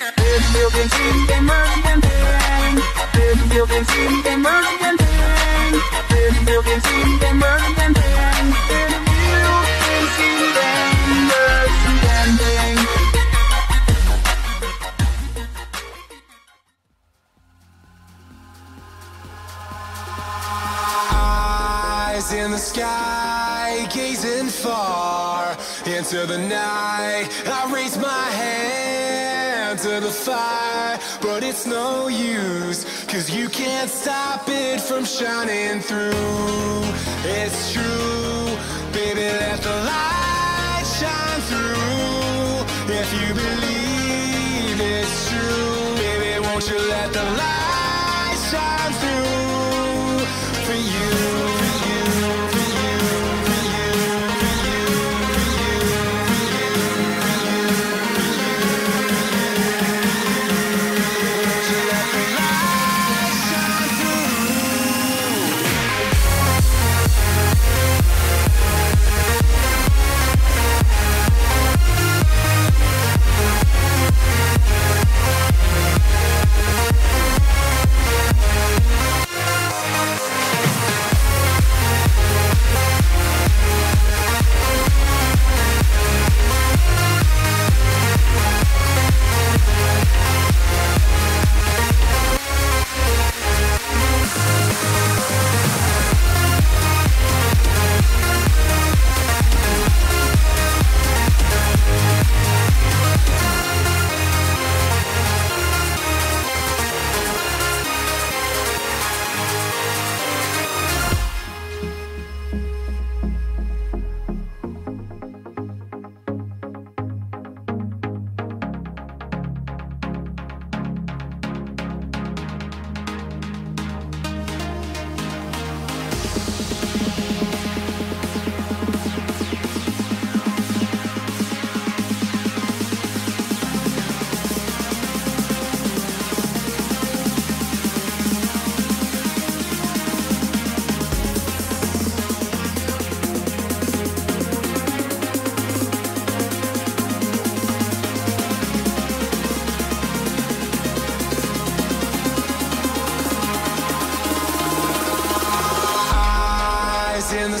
Eyes in the sky, gazing far into the night, I raise my hand to the fire, but it's no use, 'cause you can't stop it from shining through. It's true, baby, let the light shine through. If you believe it's true, baby, won't you let the light shine through for you. In the